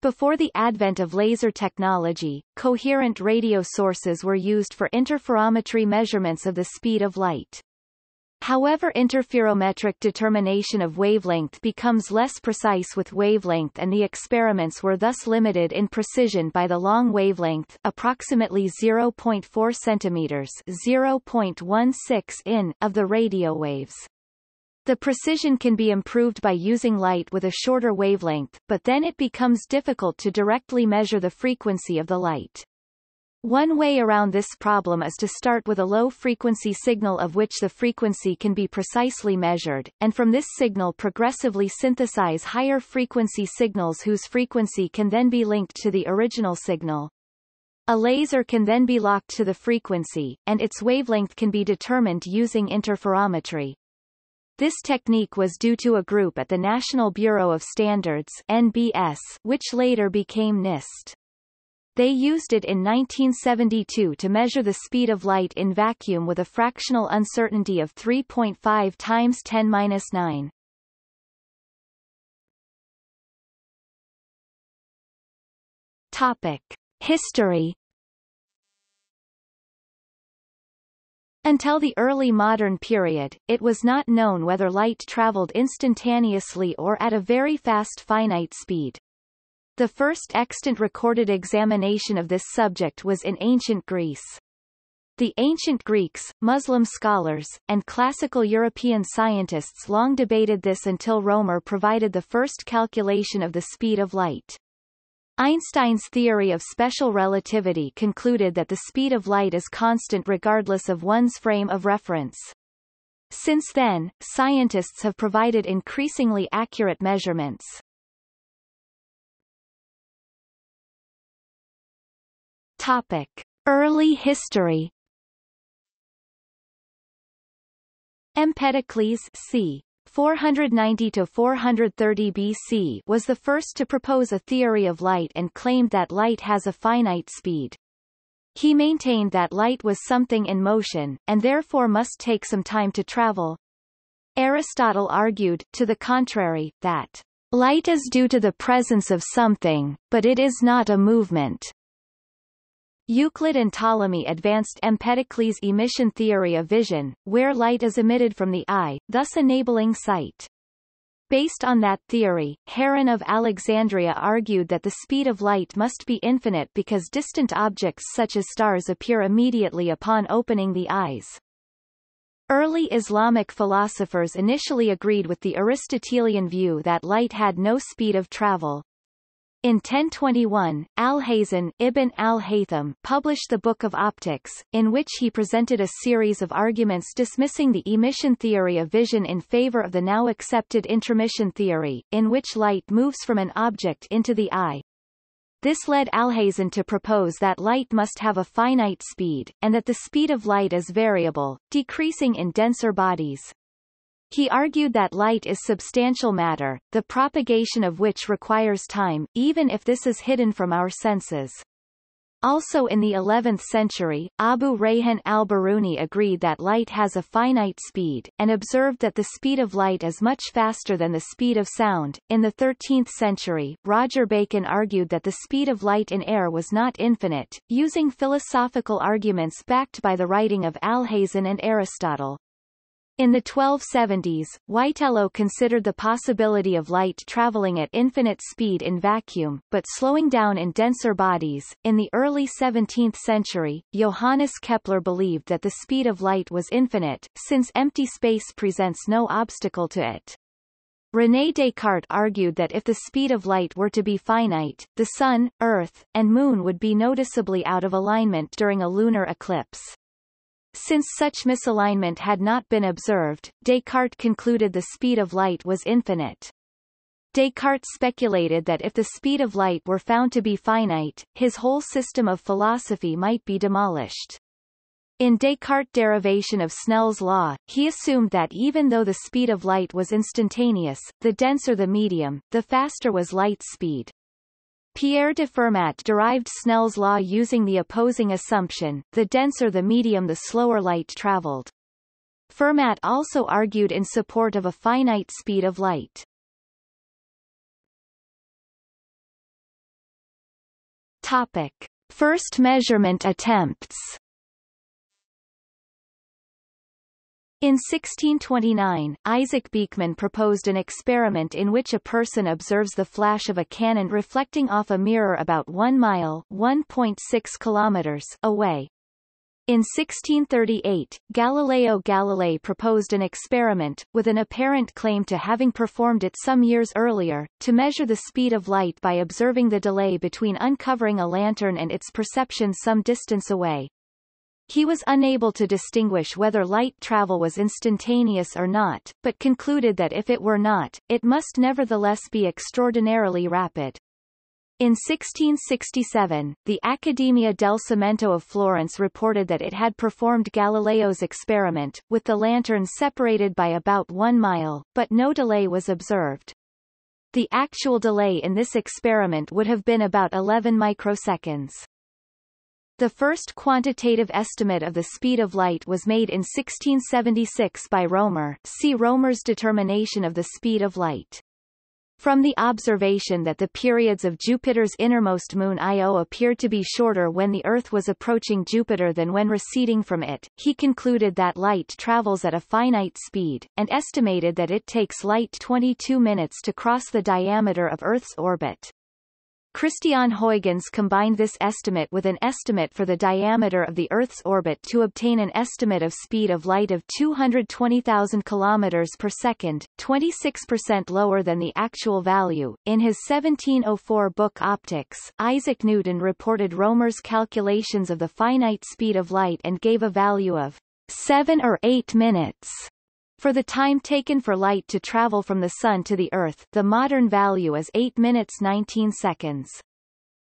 Before the advent of laser technology, coherent radio sources were used for interferometry measurements of the speed of light. However, interferometric determination of wavelength becomes less precise with wavelength, and the experiments were thus limited in precision by the long wavelength, approximately 0.4 cm (0.16 in) of the radio waves. The precision can be improved by using light with a shorter wavelength, but then it becomes difficult to directly measure the frequency of the light. One way around this problem is to start with a low-frequency signal of which the frequency can be precisely measured, and from this signal progressively synthesize higher-frequency signals whose frequency can then be linked to the original signal. A laser can then be locked to the frequency, and its wavelength can be determined using interferometry. This technique was due to a group at the National Bureau of Standards (NBS), which later became NIST. They used it in 1972 to measure the speed of light in vacuum with a fractional uncertainty of 3.5 times 10^-9. Topic: History. Until the early modern period, it was not known whether light traveled instantaneously or at a very fast finite speed. The first extant recorded examination of this subject was in ancient Greece. The ancient Greeks, Muslim scholars, and classical European scientists long debated this until Roemer provided the first calculation of the speed of light. Einstein's theory of special relativity concluded that the speed of light is constant regardless of one's frame of reference. Since then, scientists have provided increasingly accurate measurements. Topic: Early history. Empedocles (c. 490–430 BC) was the first to propose a theory of light and claimed that light has a finite speed. He maintained that light was something in motion, and therefore must take some time to travel. Aristotle argued, to the contrary, that light is due to the presence of something, but it is not a movement. Euclid and Ptolemy advanced Empedocles' emission theory of vision, where light is emitted from the eye, thus enabling sight. Based on that theory, Heron of Alexandria argued that the speed of light must be infinite because distant objects such as stars appear immediately upon opening the eyes. Early Islamic philosophers initially agreed with the Aristotelian view that light had no speed of travel. In 1021, Al-Hazen Ibn al-Haytham published the Book of Optics, in which he presented a series of arguments dismissing the emission theory of vision in favor of the now accepted intromission theory, in which light moves from an object into the eye. This led Alhazen to propose that light must have a finite speed, and that the speed of light is variable, decreasing in denser bodies. He argued that light is substantial matter, the propagation of which requires time, even if this is hidden from our senses. Also in the 11th century, Abu Rayhan al-Biruni agreed that light has a finite speed, and observed that the speed of light is much faster than the speed of sound. In the 13th century, Roger Bacon argued that the speed of light in air was not infinite, using philosophical arguments backed by the writing of Alhazen and Aristotle. In the 1270s, Whitelow considered the possibility of light traveling at infinite speed in vacuum, but slowing down in denser bodies. In the early 17th century, Johannes Kepler believed that the speed of light was infinite, since empty space presents no obstacle to it. René Descartes argued that if the speed of light were to be finite, the Sun, Earth, and Moon would be noticeably out of alignment during a lunar eclipse. Since such misalignment had not been observed, Descartes concluded the speed of light was infinite. Descartes speculated that if the speed of light were found to be finite, his whole system of philosophy might be demolished. In Descartes' derivation of Snell's law, he assumed that even though the speed of light was instantaneous, the denser the medium, the faster was light speed. Pierre de Fermat derived Snell's law using the opposing assumption, the denser the medium the slower light traveled. Fermat also argued in support of a finite speed of light. Topic. First measurement attempts. In 1629, Isaac Beekman proposed an experiment in which a person observes the flash of a cannon reflecting off a mirror about 1 mile (1.6 kilometers) away. In 1638, Galileo Galilei proposed an experiment, with an apparent claim to having performed it some years earlier, to measure the speed of light by observing the delay between uncovering a lantern and its perception some distance away. He was unable to distinguish whether light travel was instantaneous or not, but concluded that if it were not, it must nevertheless be extraordinarily rapid. In 1667, the Accademia del Cimento of Florence reported that it had performed Galileo's experiment, with the lantern separated by about 1 mile, but no delay was observed. The actual delay in this experiment would have been about 11 microseconds. The first quantitative estimate of the speed of light was made in 1676 by Roemer. See Roemer's determination of the speed of light. From the observation that the periods of Jupiter's innermost moon Io appeared to be shorter when the Earth was approaching Jupiter than when receding from it, he concluded that light travels at a finite speed, and estimated that it takes light 22 minutes to cross the diameter of Earth's orbit. Christiaan Huygens combined this estimate with an estimate for the diameter of the Earth's orbit to obtain an estimate of speed of light of 220,000 kilometers per second, 26% lower than the actual value. In his 1704 book Optics, Isaac Newton reported Roemer's calculations of the finite speed of light and gave a value of 7 or 8 minutes. For the time taken for light to travel from the Sun to the Earth, the modern value is 8 minutes 19 seconds.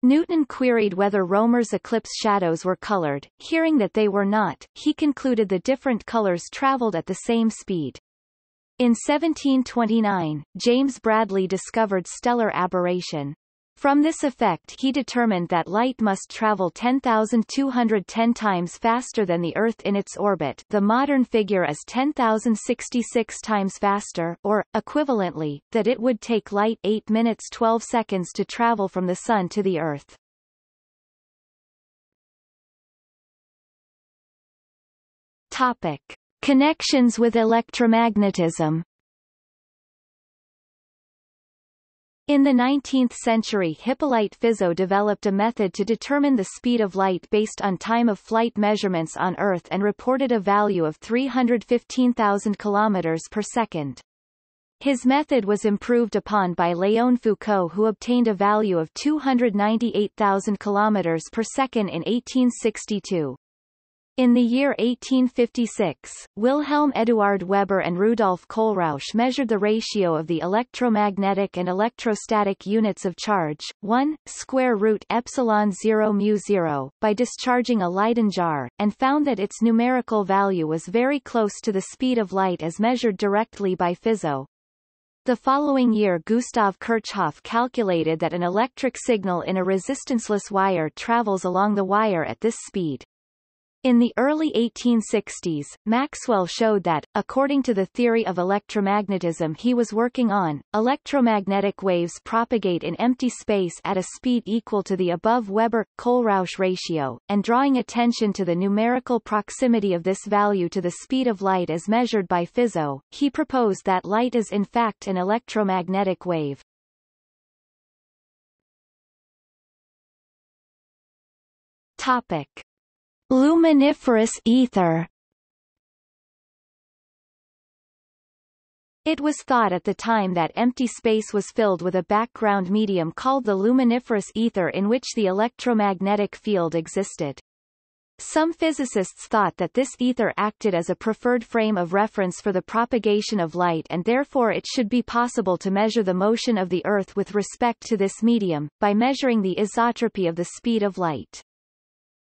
Newton queried whether Roemer's eclipse shadows were colored. Hearing that they were not, he concluded the different colors traveled at the same speed. In 1729, James Bradley discovered stellar aberration. From this effect he determined that light must travel 10,210 times faster than the Earth in its orbit. The modern figure is 10,066 times faster, or, equivalently, that it would take light 8 minutes 12 seconds to travel from the Sun to the Earth. Topic. Connections with electromagnetism. In the 19th century, Hippolyte Fizeau developed a method to determine the speed of light based on time-of-flight measurements on Earth and reported a value of 315,000 kilometers per second. His method was improved upon by Léon Foucault, who obtained a value of 298,000 kilometers per second in 1862. In the year 1856, Wilhelm Eduard Weber and Rudolf Kohlrausch measured the ratio of the electromagnetic and electrostatic units of charge, 1√ε0μ0, by discharging a Leyden jar, and found that its numerical value was very close to the speed of light as measured directly by Fizeau. The following year, Gustav Kirchhoff calculated that an electric signal in a resistanceless wire travels along the wire at this speed. In the early 1860s, Maxwell showed that, according to the theory of electromagnetism he was working on, electromagnetic waves propagate in empty space at a speed equal to the above Weber-Kohlrausch ratio, and drawing attention to the numerical proximity of this value to the speed of light as measured by Fizeau, he proposed that light is in fact an electromagnetic wave. Topic. Luminiferous aether. It was thought at the time that empty space was filled with a background medium called the luminiferous aether in which the electromagnetic field existed. Some physicists thought that this aether acted as a preferred frame of reference for the propagation of light and therefore it should be possible to measure the motion of the Earth with respect to this medium, by measuring the isotropy of the speed of light.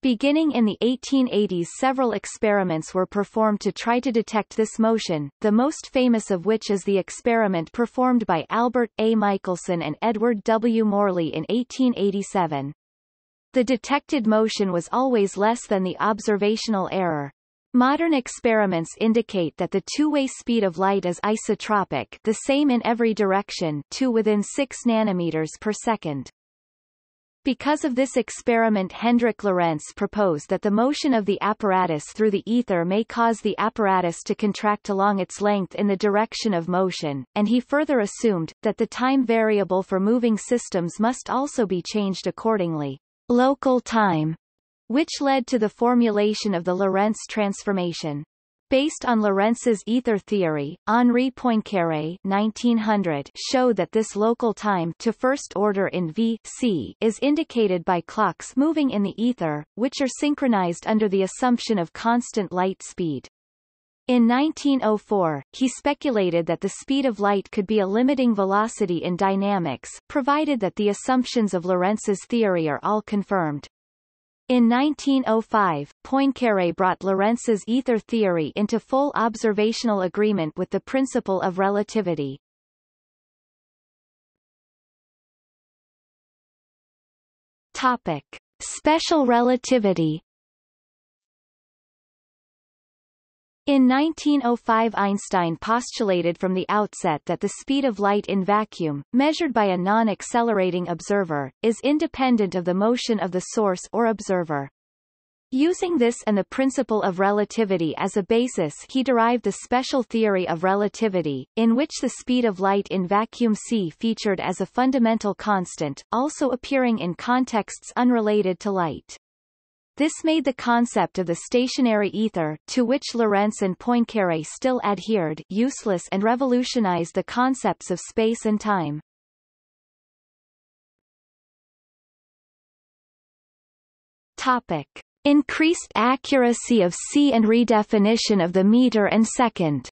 Beginning in the 1880s, several experiments were performed to try to detect this motion, the most famous of which is the experiment performed by Albert A. Michelson and Edward W. Morley in 1887. The detected motion was always less than the observational error. Modern experiments indicate that the two-way speed of light is isotropic, the same in every direction, to within 6 nanometers per second. Because of this experiment, Hendrik Lorentz proposed that the motion of the apparatus through the ether may cause the apparatus to contract along its length in the direction of motion, and he further assumed that the time variable for moving systems must also be changed accordingly, local time, which led to the formulation of the Lorentz transformation. Based on Lorentz's ether theory, Henri Poincaré (1900) showed that this local time to first order in v/c is indicated by clocks moving in the ether, which are synchronized under the assumption of constant light speed. In 1904, he speculated that the speed of light could be a limiting velocity in dynamics, provided that the assumptions of Lorentz's theory are all confirmed. In 1905, Poincaré brought Lorentz's ether theory into full observational agreement with the principle of relativity. Topic: Special relativity. In 1905, Einstein postulated from the outset that the speed of light in vacuum, measured by a non-accelerating observer, is independent of the motion of the source or observer. Using this and the principle of relativity as a basis, he derived the special theory of relativity, in which the speed of light in vacuum C featured as a fundamental constant, also appearing in contexts unrelated to light. This made the concept of the stationary ether, to which Lorentz and Poincaré still adhered, useless and revolutionized the concepts of space and time. Topic: Increased accuracy of C and redefinition of the meter and second.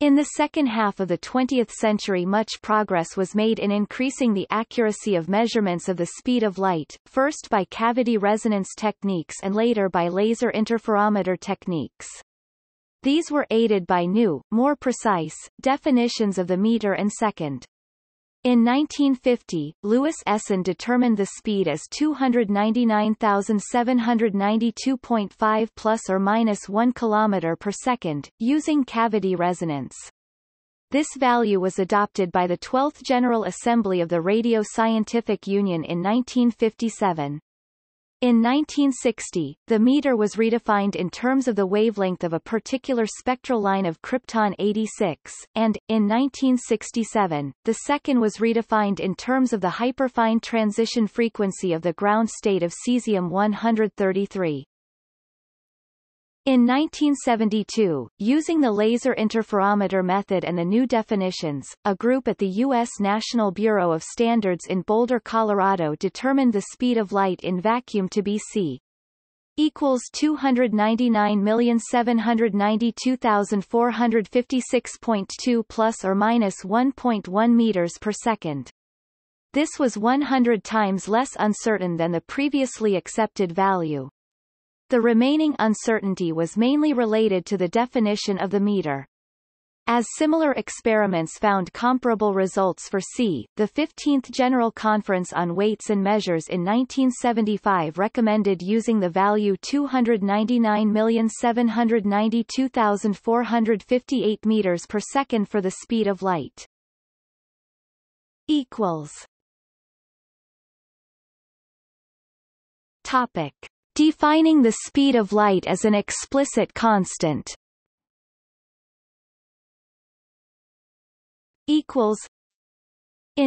In the second half of the 20th century, much progress was made in increasing the accuracy of measurements of the speed of light, first by cavity resonance techniques and later by laser interferometer techniques. These were aided by new, more precise, definitions of the meter and second. In 1950, Louis Essen determined the speed as 299,792.5 plus or minus 1 km per second, using cavity resonance. This value was adopted by the 12th General Assembly of the Radio Scientific Union in 1957. In 1960, the meter was redefined in terms of the wavelength of a particular spectral line of krypton 86, and, in 1967, the second was redefined in terms of the hyperfine transition frequency of the ground state of cesium-133. In 1972, using the laser interferometer method and the new definitions, a group at the U.S. National Bureau of Standards in Boulder, Colorado determined the speed of light in vacuum to be C equals 299,792,456.2 plus or minus 1.1 meters per second. This was 100 times less uncertain than the previously accepted value. The remaining uncertainty was mainly related to the definition of the meter. As similar experiments found comparable results for C, the 15th General Conference on Weights and Measures in 1975 recommended using the value 299,792,458 meters per second for the speed of light. Equals. Topic: Defining the speed of light as an explicit constant. In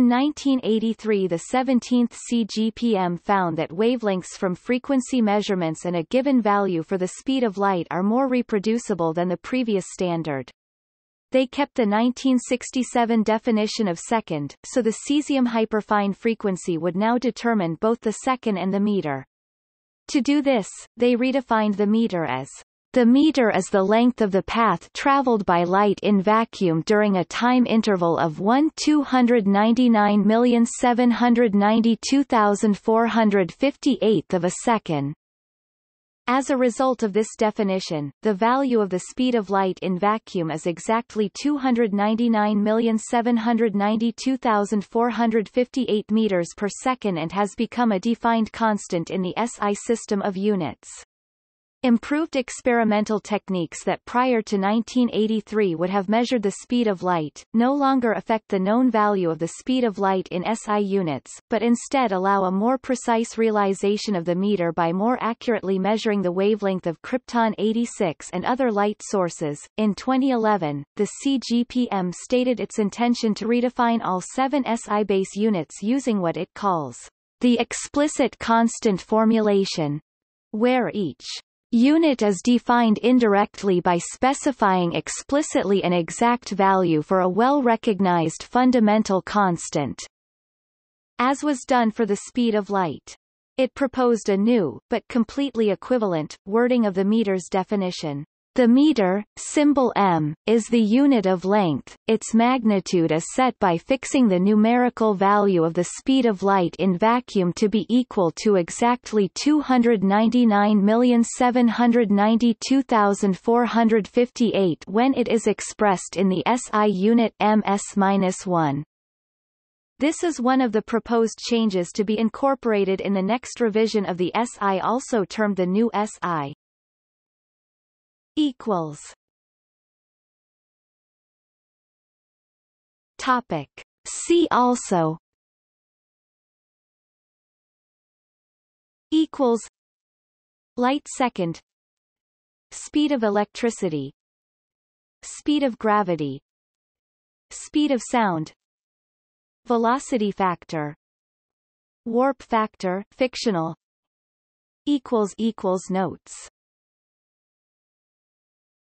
1983, the 17th CGPM found that wavelengths from frequency measurements and a given value for the speed of light are more reproducible than the previous standard. They kept the 1967 definition of second, so the cesium hyperfine frequency would now determine both the second and the meter. To do this, they redefined the meter as the meter is the length of the path traveled by light in vacuum during a time interval of 1/299,792,458 of a second. As a result of this definition, the value of the speed of light in vacuum is exactly 299,792,458 meters per second and has become a defined constant in the SI system of units. Improved experimental techniques that prior to 1983 would have measured the speed of light, no longer affect the known value of the speed of light in SI units, but instead allow a more precise realization of the meter by more accurately measuring the wavelength of Krypton 86 and other light sources. In 2011, the CGPM stated its intention to redefine all 7 SI base units using what it calls the explicit constant formulation, where each unit is defined indirectly by specifying explicitly an exact value for a well-recognized fundamental constant, as was done for the speed of light. It proposed a new, but completely equivalent, wording of the meter's definition. The meter, symbol m, is the unit of length, its magnitude is set by fixing the numerical value of the speed of light in vacuum to be equal to exactly 299,792,458 when it is expressed in the SI unit ms-1. This is one of the proposed changes to be incorporated in the next revision of the SI, also termed the new SI. Equals. Topic. See also. Equals. Light second. Speed of electricity. Speed of gravity. Speed of sound. Velocity factor. Warp factor, fictional. Equals equals notes.